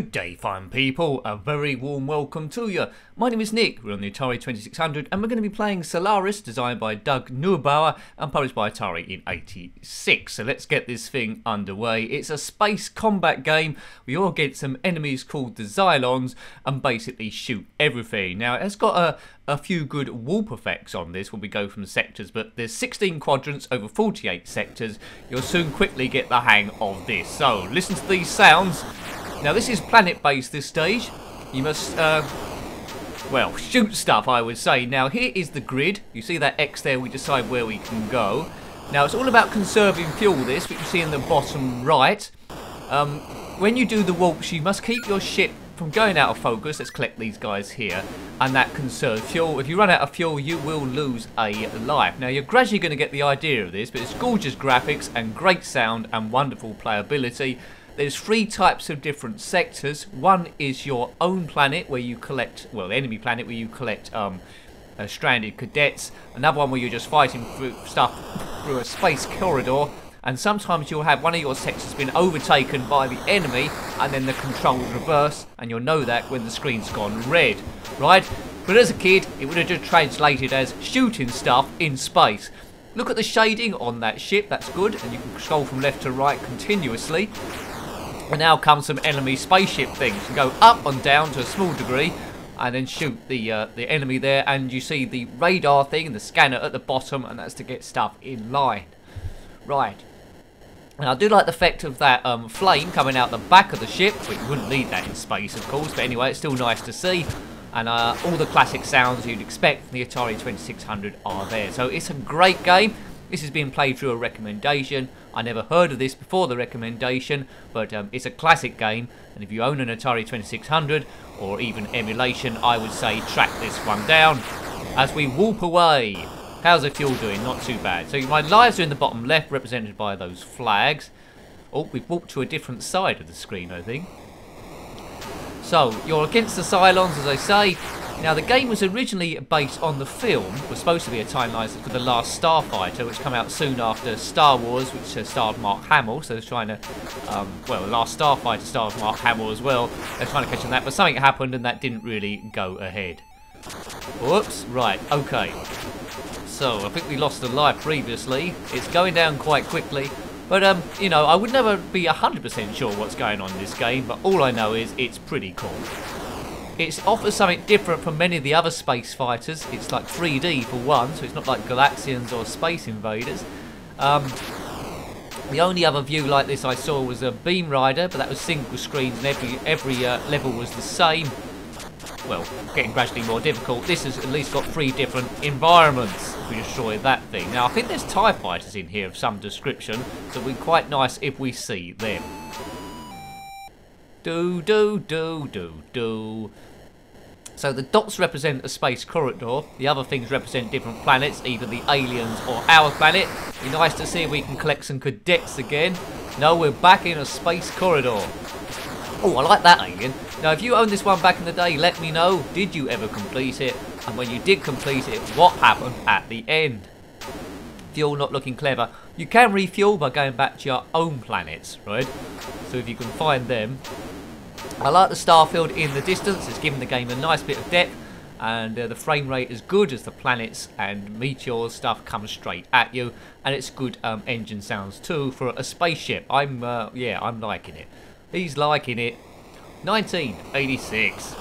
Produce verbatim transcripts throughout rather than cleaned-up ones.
Good day, fine people, a very warm welcome to you. My name is Nick, we're on the Atari twenty-six hundred and we're going to be playing Solaris, designed by Doug Neubauer and published by Atari in eighty-six. So let's get this thing underway. It's a space combat game where you're against some enemies called the Cylons and basically shoot everything. Now it's got a a few good warp effects on this when we go from sectors, but there's sixteen quadrants over forty-eight sectors. You'll soon quickly get the hang of this. So listen to these sounds. Now this is planet-based, this stage. You must, uh, well, shoot stuff, I would say. Now here is the grid. You see that X there, we decide where we can go. Now it's all about conserving fuel, this, which you see in the bottom right. Um, when you do the warps, you must keep your ship from going out of focus. Let's collect these guys here, and that conserves fuel. If you run out of fuel, you will lose a life. Now you're gradually going to get the idea of this, but it's gorgeous graphics and great sound and wonderful playability. There's three types of different sectors. One is your own planet where you collect, well, the enemy planet where you collect um, uh, stranded cadets. Another one where you're just fighting through stuff through a space corridor. And sometimes you'll have one of your sectors been overtaken by the enemy and then the controls reverse. And you'll know that when the screen's gone red, right? But as a kid, it would have just translated as shooting stuff in space. Look at the shading on that ship, that's good. And you can scroll from left to right continuously. And now comes some enemy spaceship things. You go up and down to a small degree and then shoot the uh, the enemy there, and you see the radar thing and the scanner at the bottom, and that's to get stuff in line. Right. Now I do like the effect of that um, flame coming out the back of the ship, but you wouldn't need that in space, of course, but anyway, it's still nice to see. And uh, all the classic sounds you'd expect from the Atari twenty-six hundred are there. So it's a great game. This has been played through a recommendation. I never heard of this before the recommendation, but um, it's a classic game, and if you own an Atari twenty-six hundred or even emulation, I would say track this one down. As we warp away, how's the fuel doing? Not too bad. So my lives are in the bottom left, represented by those flags. Oh, we've warped to a different side of the screen, I think. So you're against the Cylons, as I say. Now the game was originally based on the film, was supposed to be a timeline for The Last Starfighter, which came out soon after Star Wars, which uh, starred Mark Hamill, so they're trying to, um, well, The Last Starfighter starred Mark Hamill as well, they're trying to catch on that, but something happened and that didn't really go ahead. Whoops, right, okay. So, I think we lost a life previously, it's going down quite quickly, but, um, you know, I would never be one hundred percent sure what's going on in this game, but all I know is it's pretty cool. It offers something different from many of the other space fighters. It's like three D for one, so it's not like Galaxians or Space Invaders. Um, the only other view like this I saw was a Beam Rider, but that was single screens and every, every uh, level was the same. Well, getting gradually more difficult. This has at least got three different environments if we destroy that thing. Now, I think there's TIE Fighters in here of some description, so it would be quite nice if we see them. Do, do, do, do, do. So the dots represent a space corridor, the other things represent different planets, either the aliens or our planet. Be nice to see if we can collect some cadets again. No, we're back in a space corridor. Oh, I like that alien. Now, if you owned this one back in the day, let me know, did you ever complete it? And when you did complete it, what happened at the end? Fuel not looking clever. You can refuel by going back to your own planets, right? So if you can find them. I like the starfield in the distance, it's given the game a nice bit of depth, and uh, the frame rate is good as the planets and meteors stuff come straight at you, and it's good um, engine sounds too for a spaceship. I'm, uh, yeah, I'm liking it. He's liking it. nineteen eighty-six.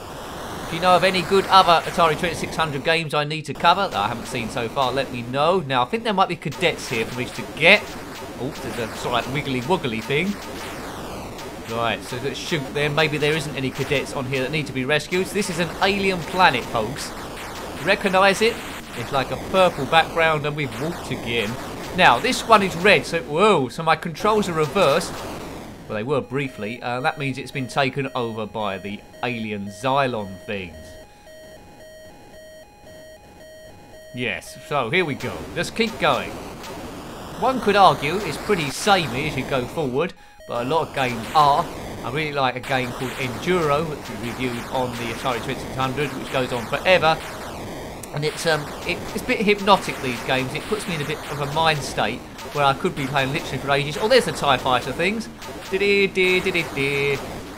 If you know of any good other Atari twenty-six hundred games I need to cover that I haven't seen so far, let me know. Now, I think there might be cadets here for me to get. Oh, there's a sort of like wiggly-woggly thing. Right, so let's shoot them. Maybe there isn't any cadets on here that need to be rescued. So this is an alien planet, folks. Recognise it? It's like a purple background and we've walked again. Now, this one is red, so... Whoa, so my controls are reversed. Well, they were briefly. Uh, that means it's been taken over by the alien Xylon things. Yes, so here we go. Let's keep going. One could argue it's pretty samey as you go forward. But a lot of games are. I really like a game called Enduro, which we reviewed on the Atari twenty-six hundred, which goes on forever. And it's um, it, it's a bit hypnotic, these games. It puts me in a bit of a mind state where I could be playing literally for ages. Oh, there's the TIE Fighter things.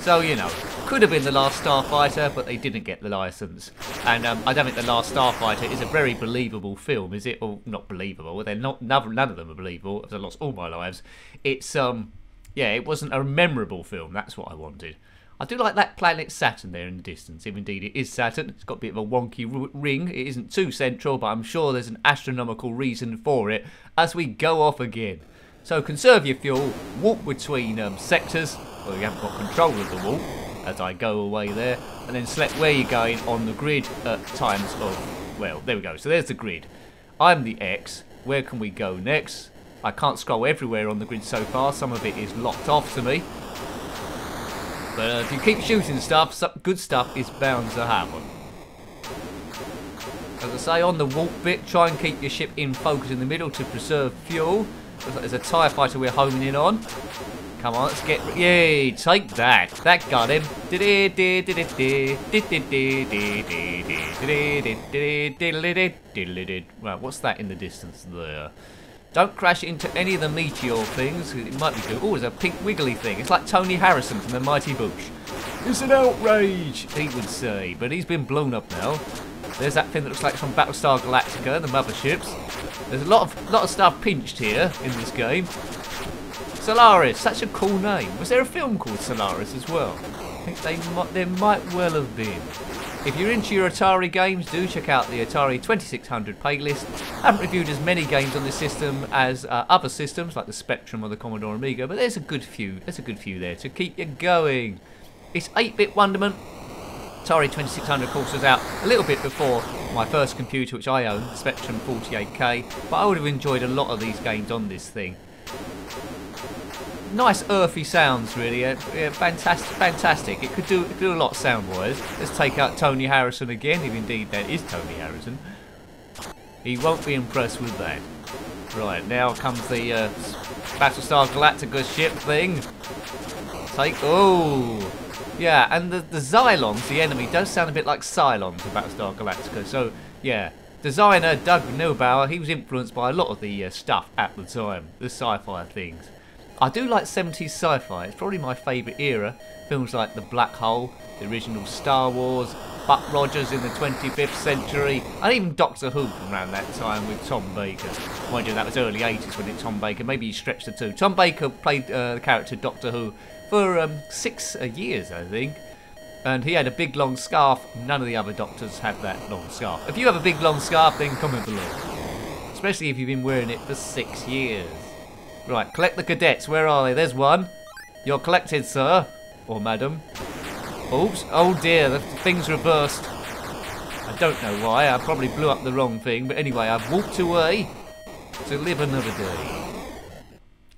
So, you know, could have been The Last Starfighter, but they didn't get the license. And um, I don't think The Last Starfighter is a very believable film, is it? Or not believable? They're not. None of them are believable. I've lost all my lives. It's um, yeah, it wasn't a memorable film. That's what I wanted. I do like that planet Saturn there in the distance, if indeed it is Saturn. It's got a bit of a wonky ring. It isn't too central, but I'm sure there's an astronomical reason for it as we go off again. So conserve your fuel, walk between um, sectors, or you haven't got control of the walk, as I go away there, and then select where you're going on the grid at times of, well, there we go. So there's the grid. I'm the X. Where can we go next? I can't scroll everywhere on the grid so far. Some of it is locked off to me. But uh, if you keep shooting stuff, some good stuff is bound to happen. As I say, on the warp bit, try and keep your ship in focus in the middle to preserve fuel. Looks like there's a TIE Fighter we're homing in on. Come on, let's get... Yay, take that. That got him. Right, what's that in the distance there? Don't crash into any of the meteor things. It might be good. Oh, there's a pink wiggly thing. It's like Tony Harrison from The Mighty Boosh. It's an outrage, he would say. But he's been blown up now. There's that thing that looks like from Battlestar Galactica, the motherships. There's a lot of lot of stuff pinched here in this game. Solaris, such a cool name. Was there a film called Solaris as well? I think they might, there might well have been. If you're into your Atari games, do check out the Atari twenty-six hundred playlist. I haven't reviewed as many games on this system as uh, other systems like the Spectrum or the Commodore Amiga, but there's a good few. There's a good few there to keep you going. It's eight bit wonderment. Atari twenty-six hundred, of course, was out a little bit before my first computer, which I own, Spectrum forty-eight K. But I would have enjoyed a lot of these games on this thing. Nice earthy sounds, really. Uh, yeah, fantastic, fantastic. It could do, it could do a lot sound-wise. Let's take out Tony Harrison again, if indeed that is Tony Harrison. He won't be impressed with that. Right, now comes the uh, Battlestar Galactica ship thing. Take, oh, yeah, and the, the Cylons, the enemy, does sound a bit like Cylons from Battlestar Galactica. So, yeah, designer Doug Neubauer, he was influenced by a lot of the uh, stuff at the time, the sci-fi things. I do like seventies sci-fi, it's probably my favourite era. Films like The Black Hole, the original Star Wars, Buck Rogers in the twenty-fifth century, and even Doctor Who from around that time with Tom Baker. Mind you, that was early eighties when it Tom Baker, maybe you stretched the two. Tom Baker played uh, the character Doctor Who for um, six years, I think. And he had a big long scarf, none of the other doctors had that long scarf. If you have a big long scarf, then comment below. Especially if you've been wearing it for six years. Right, collect the cadets. Where are they? There's one. You're collected, sir. Or madam. Oops. Oh dear, the thing's reversed. I don't know why. I probably blew up the wrong thing. But anyway, I've walked away to live another day.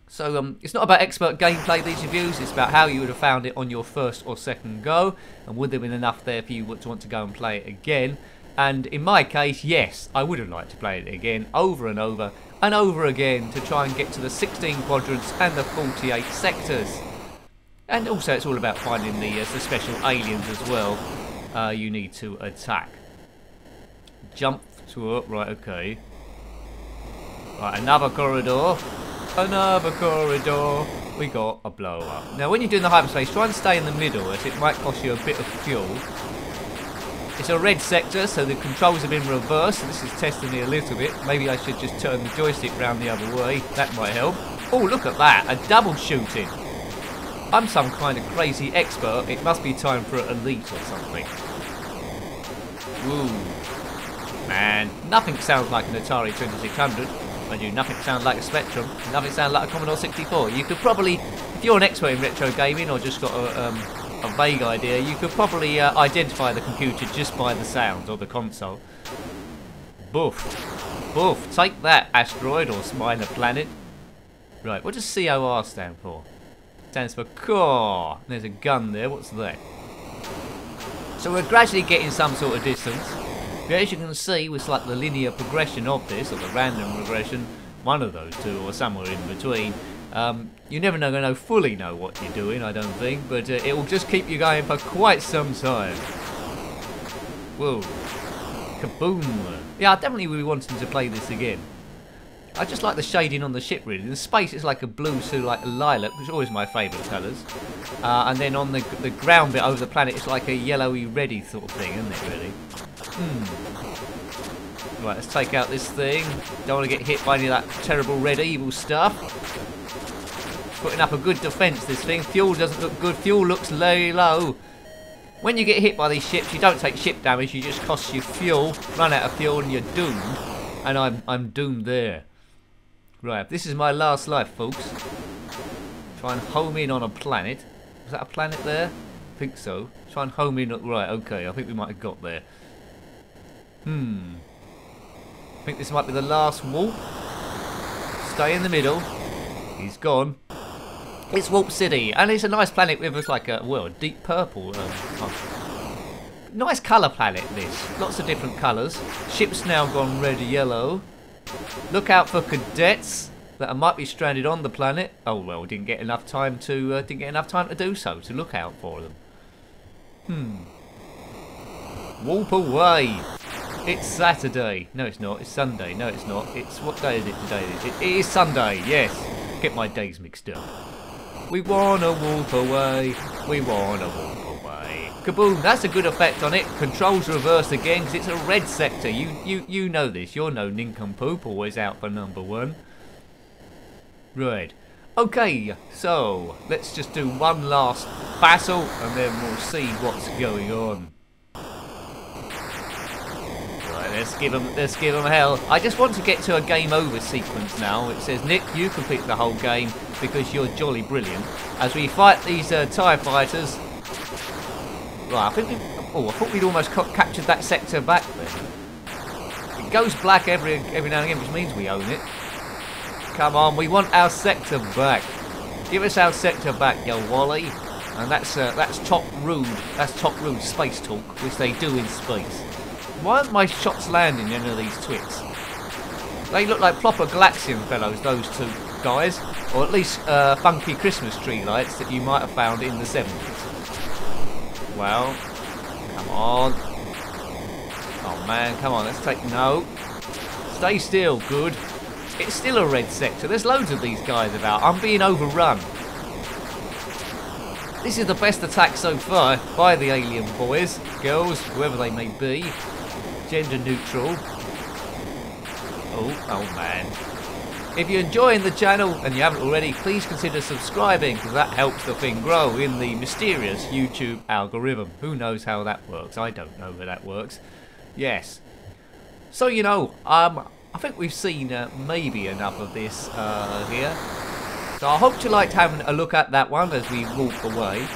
So, um, it's not about expert gameplay, these reviews. It's about how you would have found it on your first or second go. And would there have been enough there for you to want to go and play it again? And in my case, yes, I would have liked to play it again over and over and over again to try and get to the sixteen quadrants and the forty-eight sectors. And also it's all about finding the, uh, the special aliens as well uh, you need to attack. Jump to... Uh, right, okay. Right, another corridor. Another corridor. We got a blow up. Now when you're doing the hyperspace, try and stay in the middle as it might cost you a bit of fuel. It's a red sector, so the controls have been reversed. This is testing me a little bit. Maybe I should just turn the joystick round the other way. That might help. Oh, look at that. A double shooting. I'm some kind of crazy expert. It must be time for an elite or something. Ooh. Man, nothing sounds like an Atari twenty-six hundred. I do. Nothing sounds like a Spectrum. Nothing sounds like a Commodore sixty-four. You could probably, if you're an expert in retro gaming or just got a... Um, A vague idea, you could probably uh, identify the computer just by the sound or the console. Boof. Boof. Take that, asteroid or minor planet. Right, what does C O R stand for? It stands for core. There's a gun there. What's that? So we're gradually getting some sort of distance. But as you can see, with like the linear progression of this, or the random progression, one of those two, or somewhere in between, Um, you never know, know fully know what you're doing, I don't think, but uh, it will just keep you going for quite some time. Whoa. Kaboom. Yeah, I definitely would be wanting to play this again. I just like the shading on the ship, really. The space is like a blue to like a lilac, which is always my favourite colours. Uh, and then on the the ground bit over the planet, it's like a yellowy, reddy sort of thing, isn't it? Really. Hmm. Right, let's take out this thing. Don't want to get hit by any of that terrible red evil stuff. Putting up a good defence, this thing. Fuel doesn't look good. Fuel looks very low. When you get hit by these ships, you don't take ship damage. You just cost you fuel, run out of fuel, and you're doomed. And I'm I'm doomed there. Right, this is my last life, folks. Try and home in on a planet. Was that a planet there? I think so. Try and home in. Right, okay. I think we might have got there. Hmm. I think this might be the last warp. Stay in the middle. He's gone. It's Warp City, and it's a nice planet with like a, well, a deep purple. Uh, oh. Nice colour planet, this. Lots of different colours. Ship's now gone red and yellow. Look out for cadets that might be stranded on the planet. Oh well, didn't get enough time to uh, didn't get enough time to do so. To look out for them. Hmm. Warp away. It's Saturday. No, it's not. It's Sunday. No, it's not. It's what day is it today? It, it is Sunday. Yes. Get my days mixed up. We wanna warp away, we wanna warp away. Kaboom, that's a good effect on it. Controls reverse again, because it's a red sector. You you you know this, you're no nincompoop, always out for number one. Right. Okay, so let's just do one last battle and then we'll see what's going on. Right, let's give them, let's give them hell. I just want to get to a game over sequence now. It says, Nick, you complete the whole game because you're jolly brilliant. As we fight these uh, TIE Fighters. Right, I think we, oh, I thought we'd almost captured that sector back then. It goes black every every now and again, which means we own it. Come on, we want our sector back. Give us our sector back, yo Wally. And that's uh, that's top rude. That's top rude space talk, which they do in space. Why aren't my shots landing in any of these twits? They look like proper Galaxian fellows, those two guys. Or at least uh, funky Christmas tree lights that you might have found in the seventies. Well, come on. Oh man, come on, let's take... No. Stay still, good. It's still a red sector. There's loads of these guys about. I'm being overrun. This is the best attack so far by the alien boys, girls, whoever they may be. Gender neutral. Oh, oh man. If you're enjoying the channel and you haven't already, please consider subscribing because that helps the thing grow in the mysterious YouTube algorithm. Who knows how that works? I don't know how that works. Yes. So, you know, um, I think we've seen uh, maybe enough of this uh, here. So I hope you liked having a look at that one as we walk away.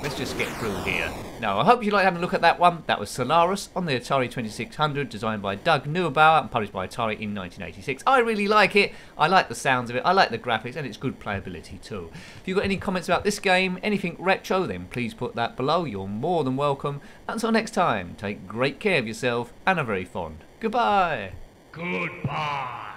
Let's just get through here. Now, I hope you liked having a look at that one. That was Solaris on the Atari twenty-six hundred, designed by Doug Neubauer and published by Atari in nineteen eighty-six. I really like it. I like the sounds of it. I like the graphics and its good playability too. If you've got any comments about this game, anything retro, then please put that below. You're more than welcome. Until next time, take great care of yourself and are very fond. Goodbye. Goodbye.